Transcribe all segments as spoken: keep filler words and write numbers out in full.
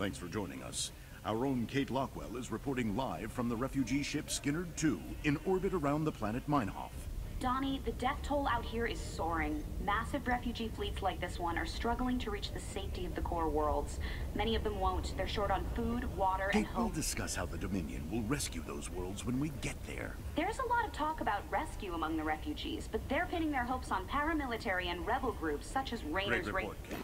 Thanks for joining us. Our own Kate Lockwell is reporting live from the refugee ship Skinner two in orbit around the planet Meinhof. Donnie, the death toll out here is soaring. Massive refugee fleets like this one are struggling to reach the safety of the core worlds. Many of them won't. They're short on food, water, and hope. We'll discuss how the Dominion will rescue those worlds when we get there. There's a lot of talk about rescue among the refugees, but they're pinning their hopes on paramilitary and rebel groups such as Raiders. Great report, Kate.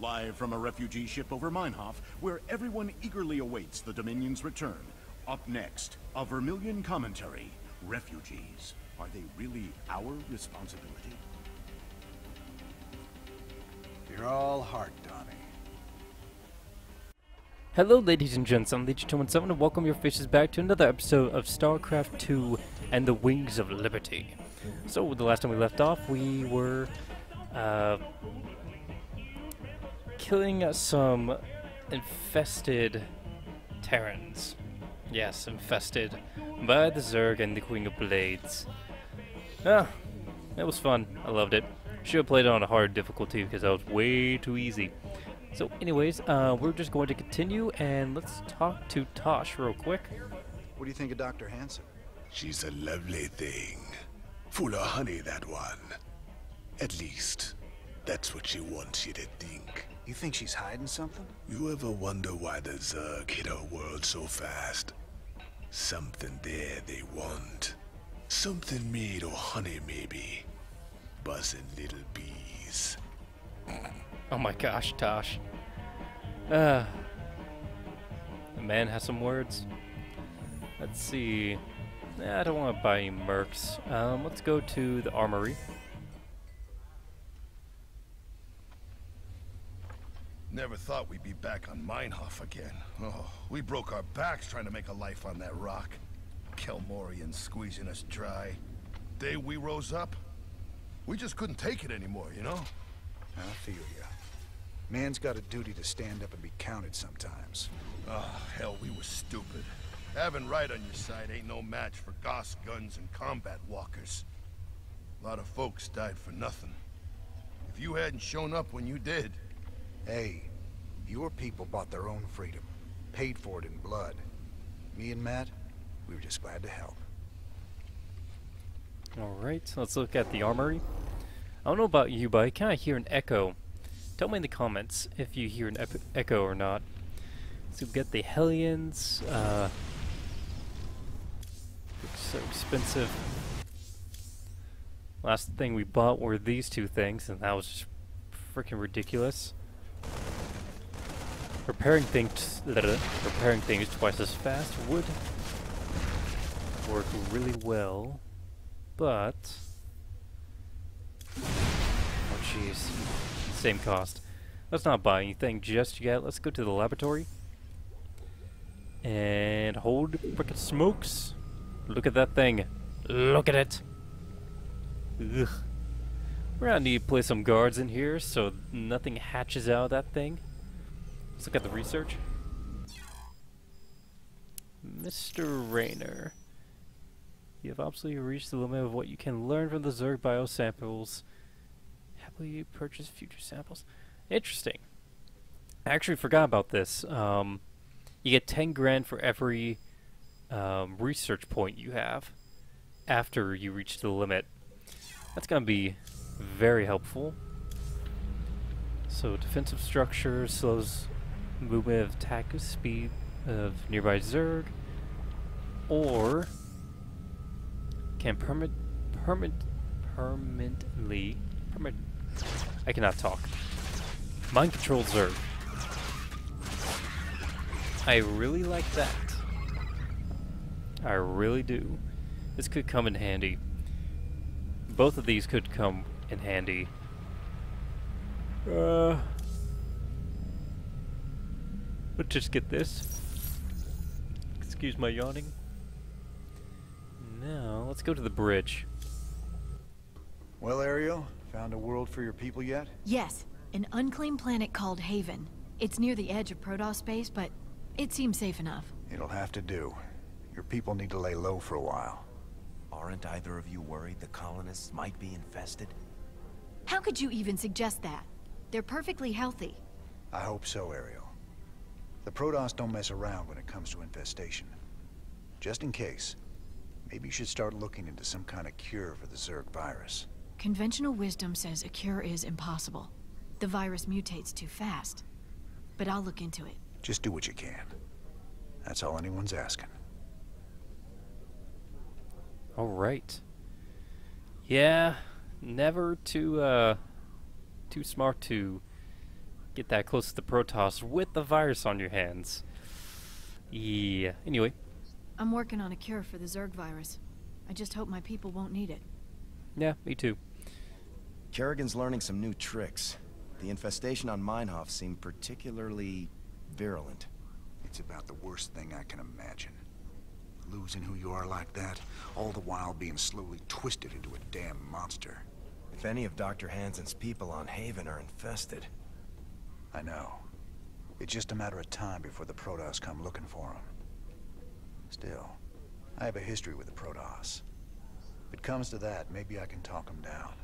Live from a refugee ship over Meinhof, where everyone eagerly awaits the Dominion's return. Up next, a Vermilion commentary. Refugees. Are they really our responsibility? You're all heart, Donnie. Hello, ladies and gents. I'm Legion two seventeen, and welcome your faces back to another episode of StarCraft two and the Wings of Liberty. So, the last time we left off, we were uh, killing some infested Terrans. Yes, infested by the Zerg and the Queen of Blades. Ah, that was fun. I loved it. Should have played it on a hard difficulty because that was way too easy. So anyways, uh, we're just going to continue and let's talk to Tosh real quick. What do you think of Doctor Hansen? She's a lovely thing. Full of honey, that one. At least, that's what she wants you to think. You think she's hiding something? You ever wonder why the Zerg hit our world so fast? Something there they want. Something made or honey, maybe. Buzzing little bees. Oh my gosh, Tosh. Uh, the man has some words. Let's see. Nah, I don't want to buy any mercs. Um, let's go to the armory. Never thought we'd be back on Meinhof again. Oh, we broke our backs trying to make a life on that rock. Kelmorian squeezing us dry. Day we rose up, we just couldn't take it anymore, you know? I feel ya. Man's got a duty to stand up and be counted sometimes. Oh, hell, we were stupid. Having right on your side ain't no match for Goss guns and combat walkers. A lot of folks died for nothing. If you hadn't shown up when you did... Hey, your people bought their own freedom. Paid for it in blood. Me and Matt... we were just glad to help. Alright, let's look at the armory. I don't know about you, but I kinda hear an echo. Tell me in the comments if you hear an ep echo or not. So we've got the Hellions. Uh, looks so expensive. Last thing we bought were these two things, and that was just freaking ridiculous. Repairing things, repairing things twice as fast would work really well, but oh jeez, same cost. Let's not buy anything just yet. Let's go to the laboratory and hold frickin' smokes. Look at that thing. Look at it. Ugh. We're gonna need to place some guards in here so nothing hatches out of that thing. Let's look at the research. Mister Raynor. You have absolutely reached the limit of what you can learn from the Zerg bio samples. Happily purchase future samples. Interesting. I actually forgot about this. Um, you get ten grand for every um, research point you have after you reach the limit. That's gonna be very helpful. So defensive structure slows movement of Tychus, speed of nearby Zerg, or can permit, permit, permanently, permit, I cannot talk. Mind control Zerg. I really like that. I really do. This could come in handy. Both of these could come in handy. Uh, let's just get this. Excuse my yawning. Now, let's go to the bridge. Well, Ariel, found a world for your people yet? Yes, an unclaimed planet called Haven. It's near the edge of Protoss space, but it seems safe enough. It'll have to do. Your people need to lay low for a while. Aren't either of you worried the colonists might be infested? How could you even suggest that? They're perfectly healthy. I hope so, Ariel. The Protoss don't mess around when it comes to infestation. Just in case, maybe you should start looking into some kind of cure for the Zerg virus. Conventional wisdom says a cure is impossible. The virus mutates too fast. But I'll look into it. Just do what you can. That's all anyone's asking. All right. Yeah, never too uh, too smart to get that close to the Protoss with the virus on your hands. Yeah. Anyway, I'm working on a cure for the Zerg virus. I just hope my people won't need it. Yeah, me too. Kerrigan's learning some new tricks. The infestation on Meinhof seemed particularly virulent. It's about the worst thing I can imagine. Losing who you are like that, all the while being slowly twisted into a damn monster. If any of Doctor Hansen's people on Haven are infested... I know. It's just a matter of time before the Protoss come looking for them. Still, I have a history with the Protoss. If it comes to that, maybe I can talk them down.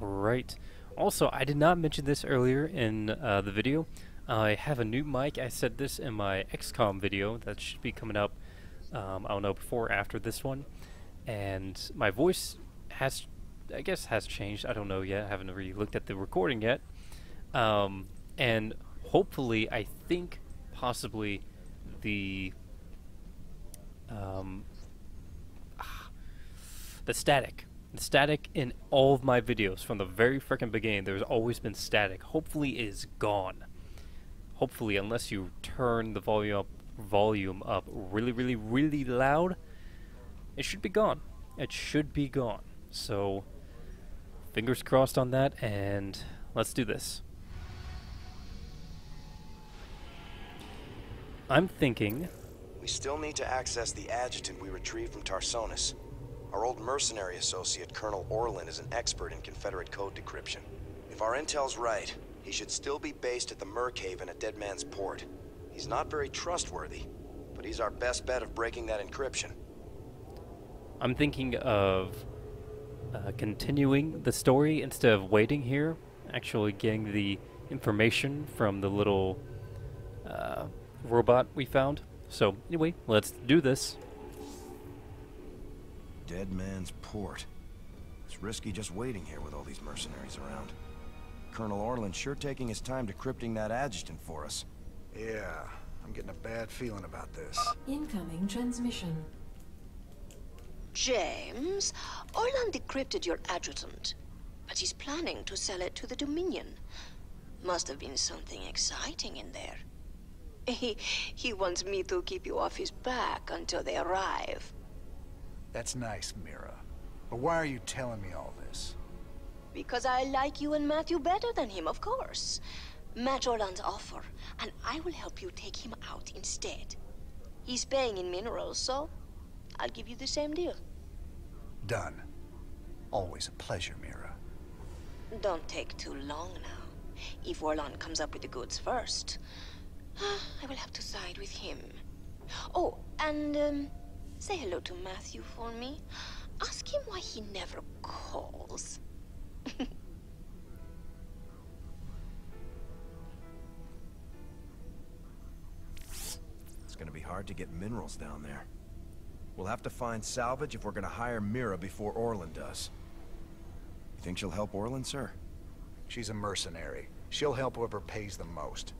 Right. Also, I did not mention this earlier in uh, the video. I have a new mic. I said this in my X COM video that should be coming up, um, I don't know, before or after this one. And my voice has, I guess, has changed. I don't know yet. I haven't really looked at the recording yet. Um, and hopefully, I think, possibly, the um, ah, the static. The static in all of my videos from the very frickin' beginning, there's always been static. Hopefully is gone. Hopefully, unless you turn the volume up, volume up really, really, really loud, it should be gone. It should be gone. So, fingers crossed on that, and let's do this. I'm thinking... We still need to access the adjutant we retrieved from Tarsonis. Our old mercenary associate, Colonel Orlan, is an expert in Confederate code decryption. If our intel's right, he should still be based at the Mercave and at Dead Man's Port. He's not very trustworthy, but he's our best bet of breaking that encryption. I'm thinking of uh, continuing the story instead of waiting here, actually getting the information from the little uh, robot we found. So anyway, let's do this. Dead Man's Port. It's risky just waiting here with all these mercenaries around. Colonel Orlan sure taking his time decrypting that adjutant for us. Yeah, I'm getting a bad feeling about this. Incoming transmission. James, Orlan decrypted your adjutant, but he's planning to sell it to the Dominion. Must have been something exciting in there. He, he wants me to keep you off his back until they arrive. That's nice, Mira. But why are you telling me all this? Because I like you and Matthew better than him, of course. Match Orlan's offer, and I will help you take him out instead. He's paying in minerals, so I'll give you the same deal. Done. Always a pleasure, Mira. Don't take too long now. If Orlan comes up with the goods first, I will have to side with him. Oh, and... Um, Say hello to Matthew for me. Ask him why he never calls. It's gonna be hard to get minerals down there. We'll have to find salvage if we're gonna hire Mira before Orlan does. You think she'll help Orlan, sir? She's a mercenary. She'll help whoever pays the most.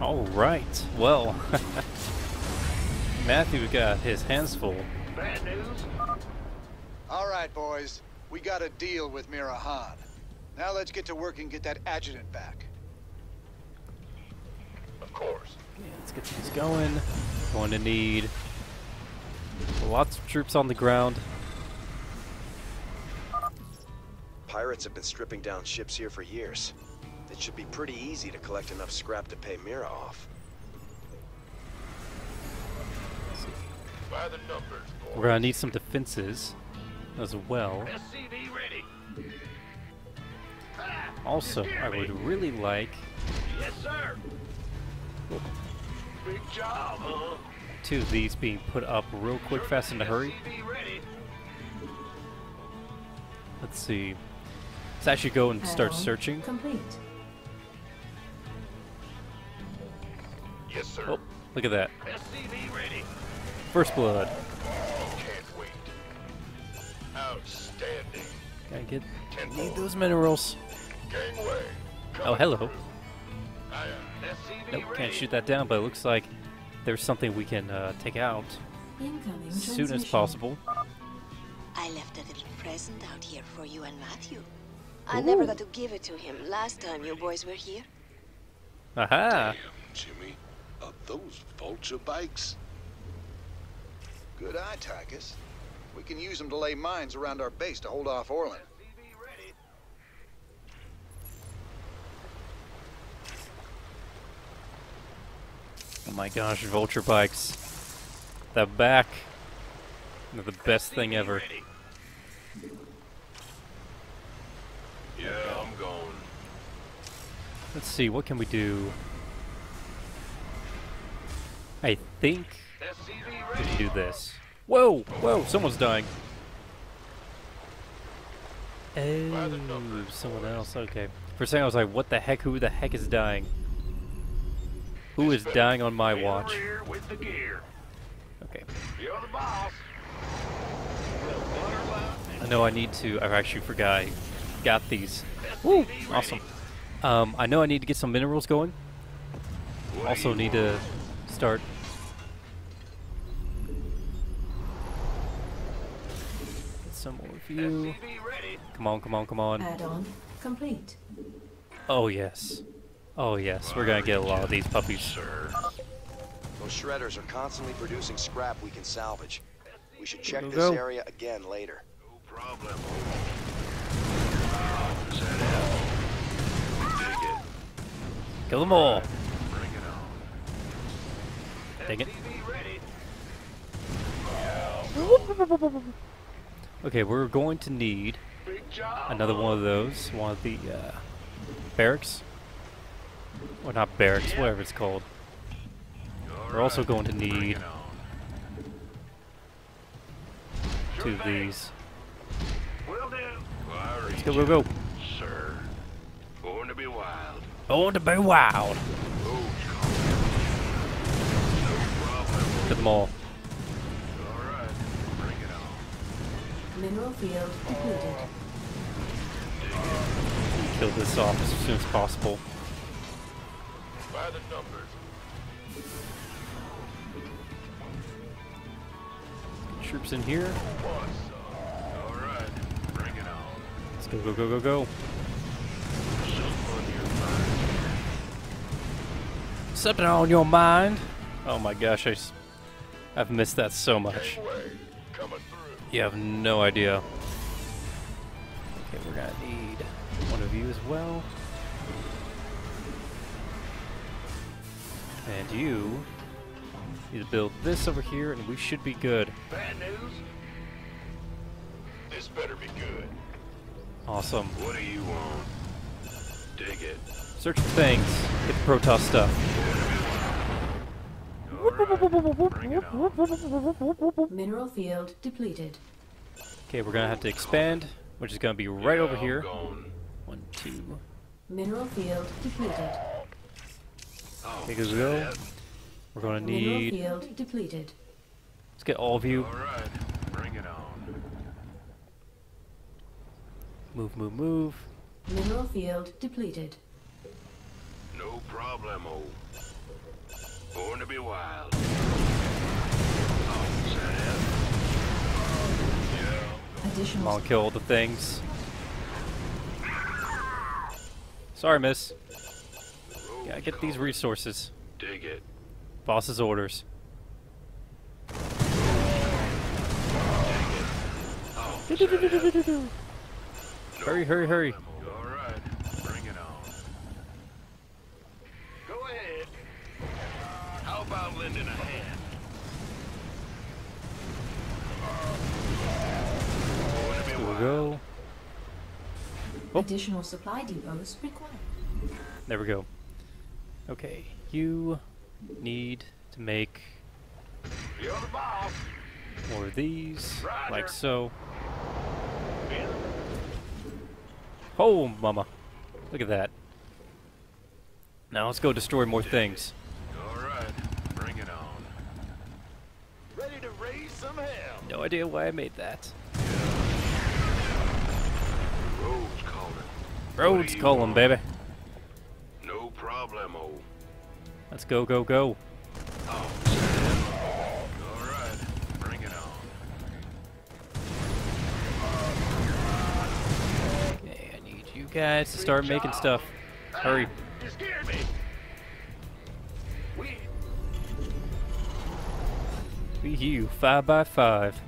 All right. Well, Matthew got his hands full. Bad news. All right, boys. We got a deal with Mira Han. Now let's get to work and get that adjutant back. Of course. Yeah, let's get things going. Going to need lots of troops on the ground. Pirates have been stripping down ships here for years. It should be pretty easy to collect enough scrap to pay Mira off. By the numbers, boys. We're gonna need some defenses as well. S C V ready. Also, I would really like... Yes, sir. Big job, huh? Two of these being put up real quick, fast, in a hurry. Let's see. Let's actually go and start searching. Complete. Yes, sir. Oh, look at that. S C V ready. First blood. Can't wait. Outstanding. Gotta get. Need those minerals. Gangway. Oh, hello. Nope, can't shoot that down, but it looks like there's something we can uh, take out as soon as possible. I left a little present out here for you and Matthew. I Ooh. never got to give it to him last time you boys were here. Aha! Damn, Jimmy, are those vulture bikes? Good eye, Tychus. We can use them to lay mines around our base to hold off Orlan. Oh my gosh, vulture bikes. The back. They're the best thing ever. Yeah, I'm going. Let's see, what can we do? I think we can do this. Whoa! Whoa! Someone's dying. Oh, someone else. Okay. For a second I was like, what the heck? Who the heck is dying? Who is dying on my watch? Okay. I know I need to. I actually forgot. I got these. Woo! Awesome. Um, I know I need to get some minerals going. Also need to start. Get some more for you. Come on! Come on! Come on! Add-on complete. Oh yes. Oh yes, we're gonna get a lot of these puppies, sir. Those shredders are constantly producing scrap we can salvage. We should check this area again later. No problem. Kill them all. Bring it on. Okay, we're going to need another one of those. One of the uh, barracks. Well, not barracks, yeah. Whatever it's called. All We're right. also going to need two of these. Will do. Let's go, go, go. Sir. Born to be wild. Born to be wild. Oh, to them all. All right. Bring it on. Mineral field depleted. Oh. Kill this off as soon as possible. By the numbers. Troops in here. All right, bring it on. Let's go, go, go, go, go. Something on your mind? Oh my gosh, I, I've missed that so much. You have no idea. Okay, we're gonna need one of you as well. And you need to build this over here, and we should be good. Bad news. This better be good. Awesome. What do you want? Dig it. Search for things. Get the Protoss stuff. Right. Mineral field depleted. Okay, we're gonna have to expand, which is gonna be right yeah, over here. Gone. One, two. Mineral field depleted. Take us go. We're gonna need. Mineral field depleted. Let's get all of you. All right, bring it on. Move, move, move. Mineral field depleted. No problemo. Born to be wild. Additional. I'll kill all the things. Sorry, miss. Gotta get these resources. Dig it. Boss's orders. Dig it. Oh, do do do do do do. No hurry, hurry, hurry. All right. Bring it on. Go ahead. How about lending a hand? Here we go. Oh. Additional supply depots required. There we go. Okay, you need to make more of these, Rider. Like so. Oh, mama. Look at that. Now let's go destroy more things. Alright, bring it on. Ready to raise some hell. No idea why I made that. Rhodes calling. Rhodes calling, baby. No problemo. Let's go, go, go. Oh. Alright, bring it on. Okay, I need you guys to start making stuff. Hurry. You scared me. Be you, five by five.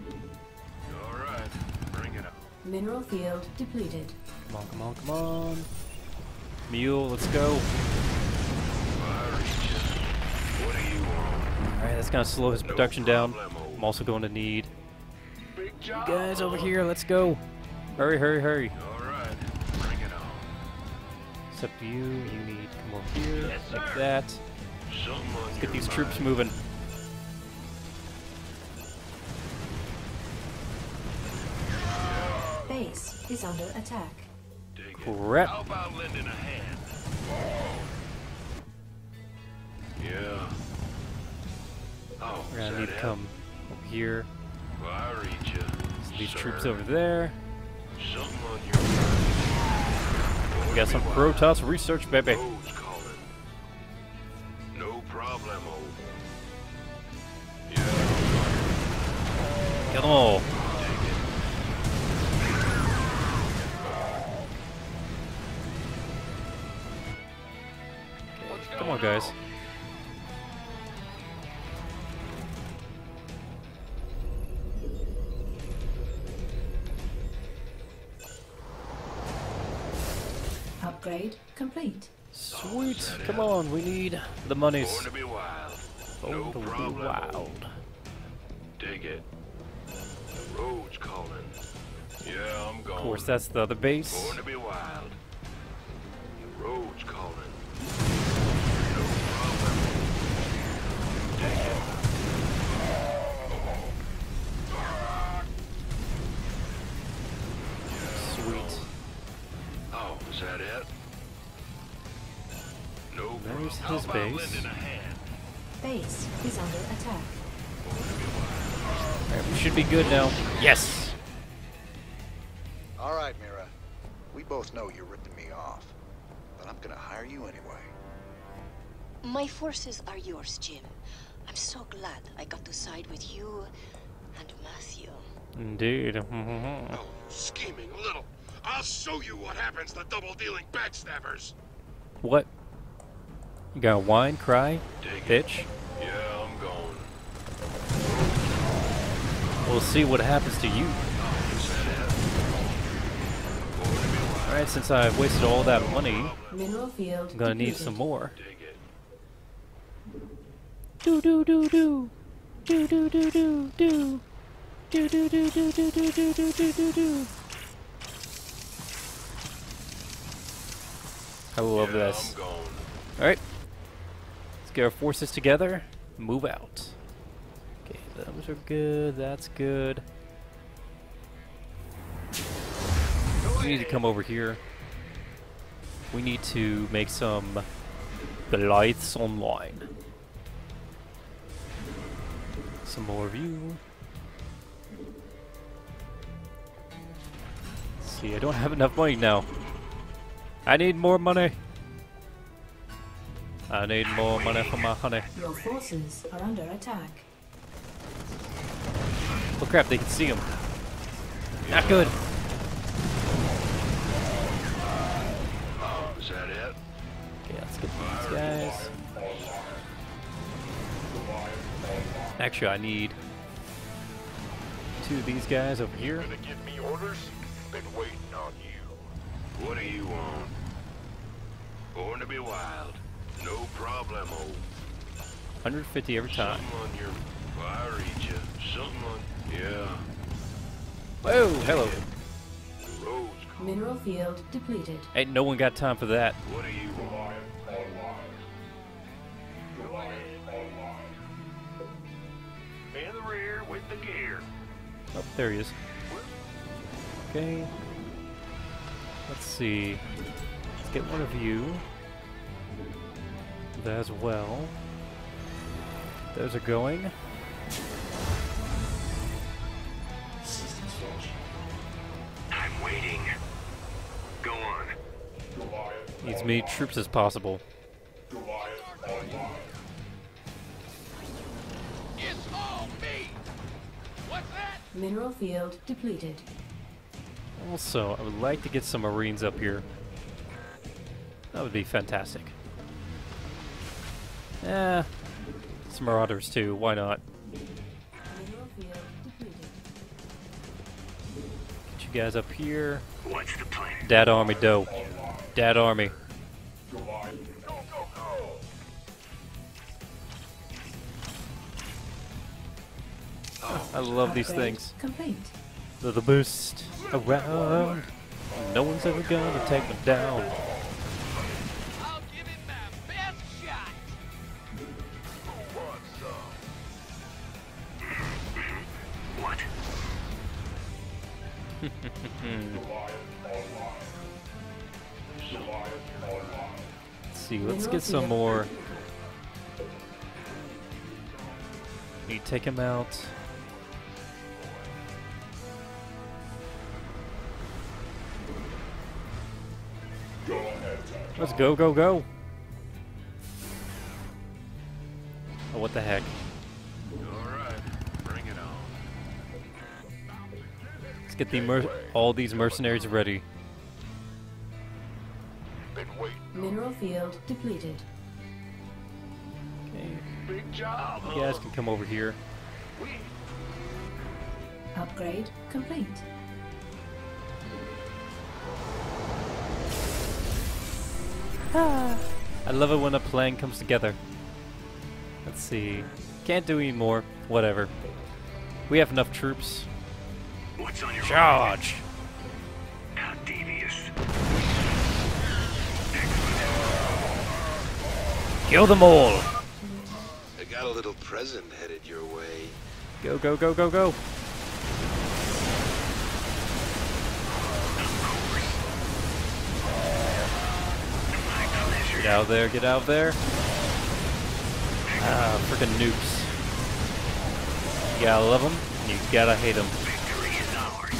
Alright, bring it up. Mineral field depleted. Come on, come on, come on. Mule, let's go. What do you want? Alright, that's gonna slow his production down. I'm also going to need you guys over here, let's go. Hurry, hurry, hurry. It's up to you, you need to come over here, yes, like that. Let's get these mind. troops moving. Base is under attack. Dig Crap. How about lending a hand? Yeah. Oh, we're gonna need to come over here. Well, I read you, so these sir. troops over there. Something on your mind. We got some Protoss research, baby. No problem. Yeah. Get all. Okay. Come on, guys. Upgrade complete. Sweet. Come on, we need the monies. Born to be wild. No to problem. Be wild. Dig it. The road's calling. Yeah, I'm going. Of course, that's the other base. Born to be wild. The road's calling. No problem. Dig it. Sweet. Oh, is that it? No, there's his base. Base is under attack. Alright, we should be good now. Yes! Alright, Mira. We both know you're ripping me off. But I'm gonna hire you anyway. My forces are yours, Jim. I'm so glad I got to side with you and Matthew. Indeed. Oh, scheming little. I'll show you what happens to double-dealing backstabbers. What? You gotta whine, cry, bitch? Yeah, I'm going. We'll see what happens to you. Alright, since I've wasted all that money, I'm gonna need some more. Do do do do do do do do do do do do do do do do do do. I love yeah, this. Alright. Let's get our forces together. Move out. Okay, those are good. That's good. We need to come over here. We need to make some Goliaths online. Some more of you. Let's see, I don't have enough money now. I need more money. I need more money for my honey. Your forces are under attack. Oh crap, they can see him. Yeah. Not good. Oh, is that it? Okay, let's get these guys. Actually, I need two of these guys over here. Gonna give me orders? Been waiting on you. What do you want? Born to be wild. No problemo. one hundred fifty every time. Something on your... Well, I read you. Something on... Yeah. Whoa, hello. The road's cold. Mineral field depleted. Ain't no one got time for that. What do you want? In the rear with the gear. Oh, there he is. Okay. Let's see. Let's get one of you. There's well. Those are going. I'm waiting. Go on. Needs as many troops as possible. It's all me. What's that? Mineral field depleted. Also, I would like to get some Marines up here. That would be fantastic. Eh, some Marauders too, why not? Get you guys up here. What's the plan? Dad Army dough. Dad Army. Go, go, go. Oh, I love these things. Complaint. They're the boost around. No one's ever gonna take them down. I'll give it my best shot. What? Let's see, let's get some more. You take him out. Let's go, go, go! Oh, what the heck? Alright, bring it on. Let's get the mer all these mercenaries ready. Mineral field depleted. Okay. Big job. You guys can come over here. Upgrade complete. I love it when a plan comes together. Let's see. Can't do any more. Whatever. We have enough troops. What's on your charge? Mind? How devious. Kill them all. I got a little present headed your way. Go, go, go, go, go. Get out there, get out there. Ah, frickin' noobs. You gotta love them, and you gotta hate them. Victory is ours.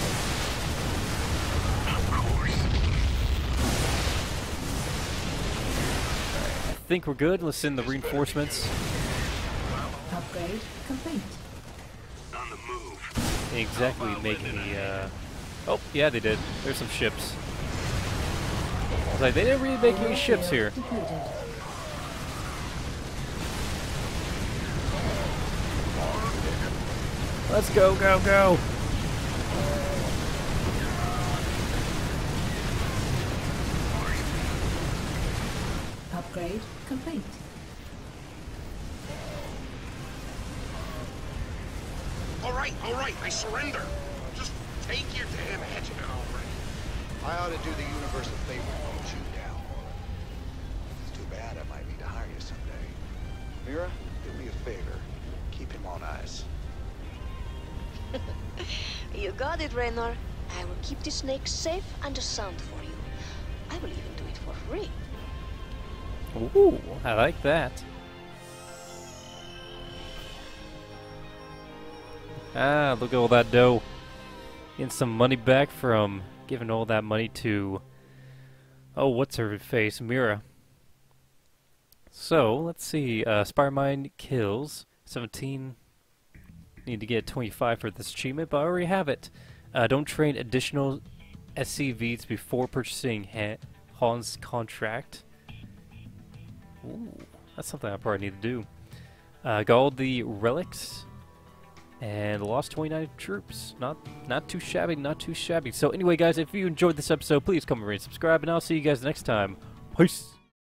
Of course. I think we're good. Let's send the reinforcements. Upgrade complete. On the move. They exactly make me, uh... Oh, yeah, they did. There's some ships. Like, they didn't really make any ships here. Let's go, go, go! Upgrade complete. Alright, alright, I surrender. Just take your damn head out already. I ought to do the universe a favor and hold you down. It's too bad I might need to hire you someday. Mira, do me a favor. Keep him on ice. You got it, Raynor. I will keep the snake safe and sound for you. I will even do it for free. Ooh, I like that. Ah, look at all that dough. Getting some money back from... Giving all that money to, oh, what's her face, Mira. So let's see, uh, Spiremind kills seventeen. Need to get twenty-five for this achievement, but I already have it. Uh, don't train additional S C Vs before purchasing Han Han's contract. Ooh, that's something I probably need to do. Uh, got all the relics. And lost twenty-nine troops. Not not too shabby, not too shabby. So anyway, guys, if you enjoyed this episode, please come and subscribe, and I'll see you guys next time. Peace!